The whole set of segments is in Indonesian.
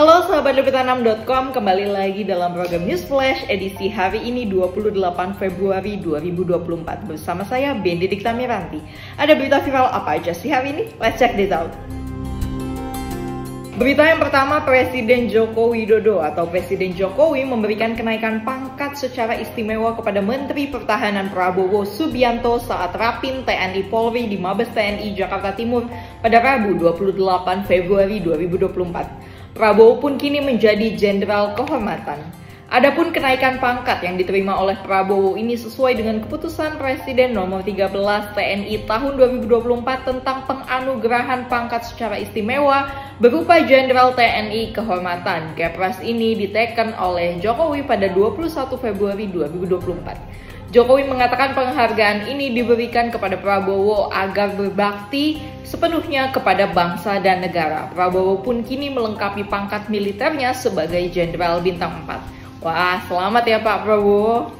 Halo sahabat Liputan6.com, kembali lagi dalam program News Flash edisi hari ini 28 Februari 2024 bersama saya Bendy Dik Tamiranti. Ada berita viral apa aja sih hari ini? Let's check this out. Berita yang pertama, Presiden Joko Widodo atau Presiden Jokowi memberikan kenaikan pangkat secara istimewa kepada Menteri Pertahanan Prabowo Subianto saat Rapim TNI Polri di Mabes TNI Jakarta Timur pada Rabu 28 Februari 2024. Prabowo pun kini menjadi Jenderal Kehormatan. Adapun kenaikan pangkat yang diterima oleh Prabowo ini sesuai dengan Keputusan Presiden Nomor 13 TNI Tahun 2024 tentang penganugerahan pangkat secara istimewa berupa Jenderal TNI Kehormatan. Kepres ini diteken oleh Jokowi pada 21 Februari 2024. Jokowi mengatakan penghargaan ini diberikan kepada Prabowo agar berbakti sepenuhnya kepada bangsa dan negara. Prabowo pun kini melengkapi pangkat militernya sebagai Jenderal Bintang 4. Wah, selamat ya Pak Prabowo.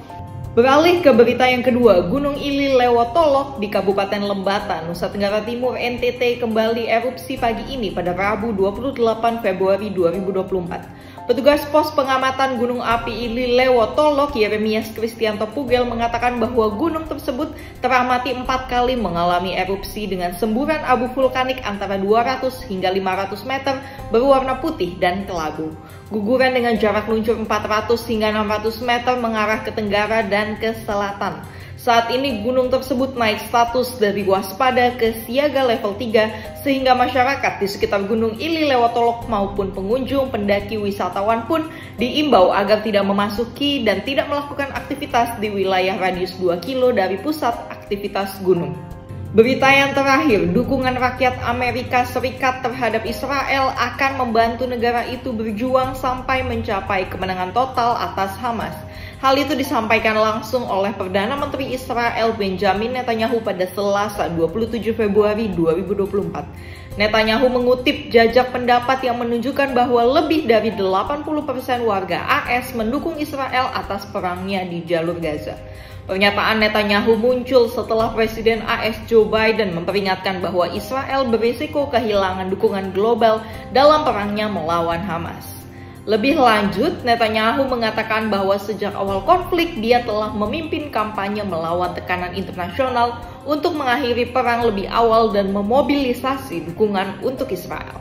Beralih ke berita yang kedua, Gunung Ili Lewotolok di Kabupaten Lembata, Nusa Tenggara Timur, NTT kembali erupsi pagi ini pada Rabu 28 Februari 2024. Petugas pos pengamatan Gunung Api Ili Lewotolok, Yeremias Kristianto Pugel, mengatakan bahwa gunung tersebut teramati 4 kali mengalami erupsi dengan semburan abu vulkanik antara 200 hingga 500 meter berwarna putih dan kelabu. Guguran dengan jarak luncur 400 hingga 600 meter mengarah ke tenggara dan ke selatan. Saat ini gunung tersebut naik status dari waspada ke siaga level 3 sehingga masyarakat di sekitar Gunung Ili Lewotolok maupun pengunjung, pendaki, wisatawan pun diimbau agar tidak memasuki dan tidak melakukan aktivitas di wilayah radius 2 kilo dari pusat aktivitas gunung. Berita yang terakhir, dukungan rakyat Amerika Serikat terhadap Israel akan membantu negara itu berjuang sampai mencapai kemenangan total atas Hamas. Hal itu disampaikan langsung oleh Perdana Menteri Israel Benjamin Netanyahu pada Selasa 27 Februari 2024. Netanyahu mengutip jajak pendapat yang menunjukkan bahwa lebih dari 80% warga AS mendukung Israel atas perangnya di Jalur Gaza. Pernyataan Netanyahu muncul setelah Presiden AS Joe Biden memperingatkan bahwa Israel berisiko kehilangan dukungan global dalam perangnya melawan Hamas. Lebih lanjut, Netanyahu mengatakan bahwa sejak awal konflik dia telah memimpin kampanye melawan tekanan internasional untuk mengakhiri perang lebih awal dan memobilisasi dukungan untuk Israel.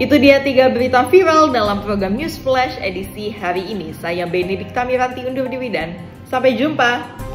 Itu dia 3 berita viral dalam program News Flash edisi hari ini. Saya Benedikta Miranti undur diri dan sampai jumpa!